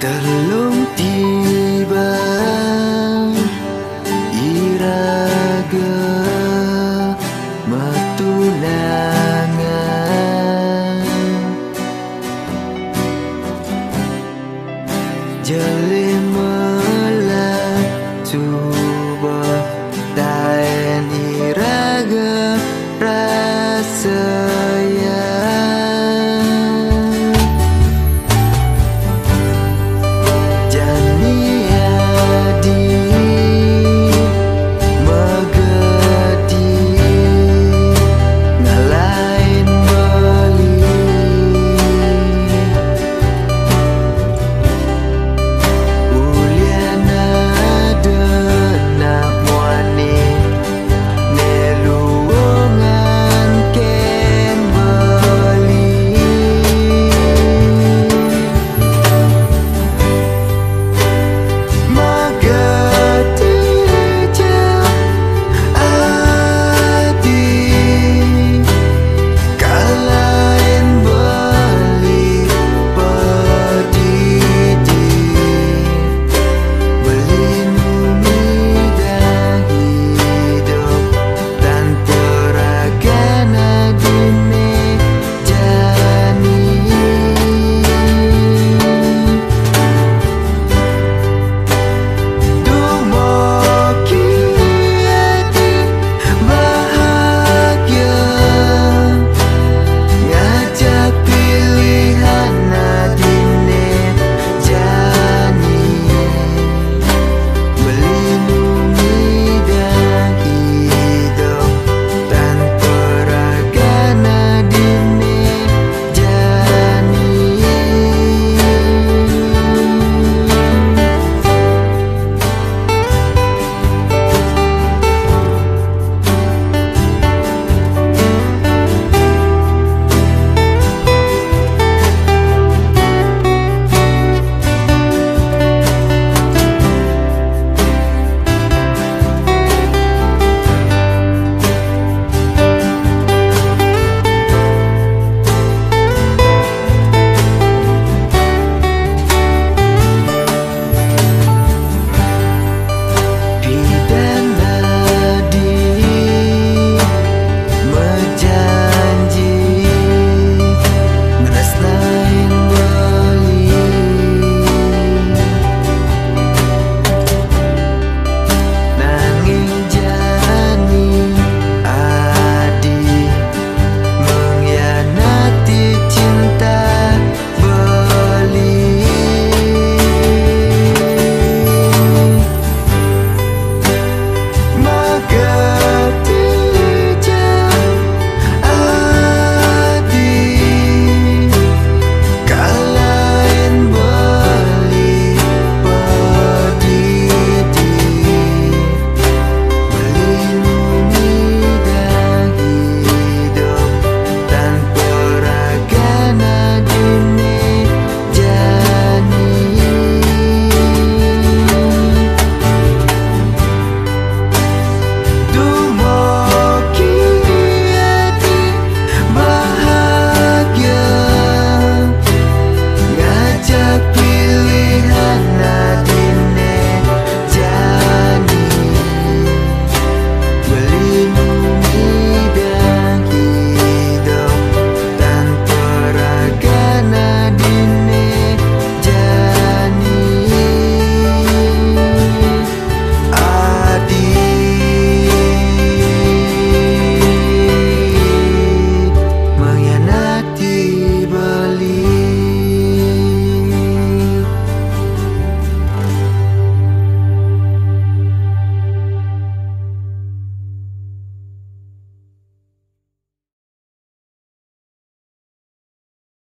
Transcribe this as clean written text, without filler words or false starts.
terlunti.